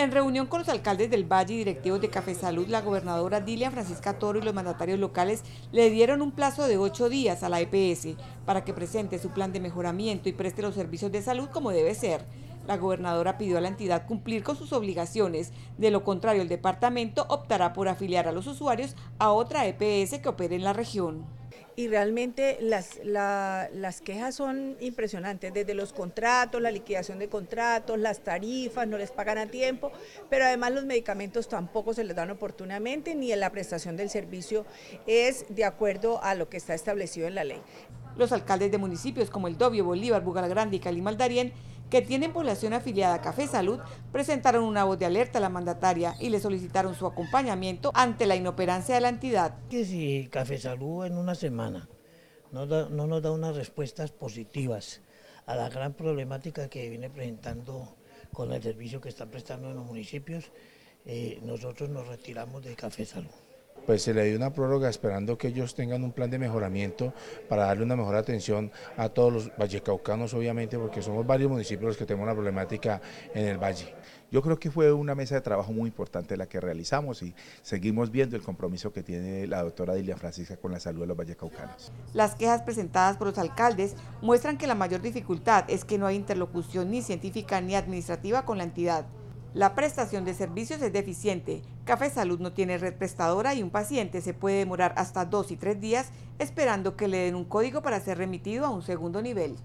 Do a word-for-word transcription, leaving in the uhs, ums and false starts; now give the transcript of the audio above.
En reunión con los alcaldes del Valle y directivos de Cafesalud, la gobernadora Dilian Francisca Toro y los mandatarios locales le dieron un plazo de ocho días a la E P S para que presente su plan de mejoramiento y preste los servicios de salud como debe ser. La gobernadora pidió a la entidad cumplir con sus obligaciones, de lo contrario el departamento optará por afiliar a los usuarios a otra E P S que opere en la región. Y realmente las, la, las quejas son impresionantes, desde los contratos, la liquidación de contratos, las tarifas, no les pagan a tiempo, pero además los medicamentos tampoco se les dan oportunamente, ni la prestación del servicio es de acuerdo a lo que está establecido en la ley. Los alcaldes de municipios como El Dovio, Bolívar, Bugalagrande y Calima-El Darién, que tienen población afiliada a Cafesalud, presentaron una voz de alerta a la mandataria y le solicitaron su acompañamiento ante la inoperancia de la entidad. Que si Cafesalud en una semana no, da, no nos da unas respuestas positivas a la gran problemática que viene presentando con el servicio que está prestando en los municipios, eh, nosotros nos retiramos de Cafesalud. Pues se le dio una prórroga esperando que ellos tengan un plan de mejoramiento para darle una mejor atención a todos los vallecaucanos, obviamente, porque somos varios municipios los que tenemos la problemática en el valle. Yo creo que fue una mesa de trabajo muy importante la que realizamos y seguimos viendo el compromiso que tiene la doctora Dilian Francisca con la salud de los vallecaucanos. Las quejas presentadas por los alcaldes muestran que la mayor dificultad es que no hay interlocución ni científica ni administrativa con la entidad. La prestación de servicios es deficiente, Cafesalud no tiene red prestadora y un paciente se puede demorar hasta dos y tres días esperando que le den un código para ser remitido a un segundo nivel.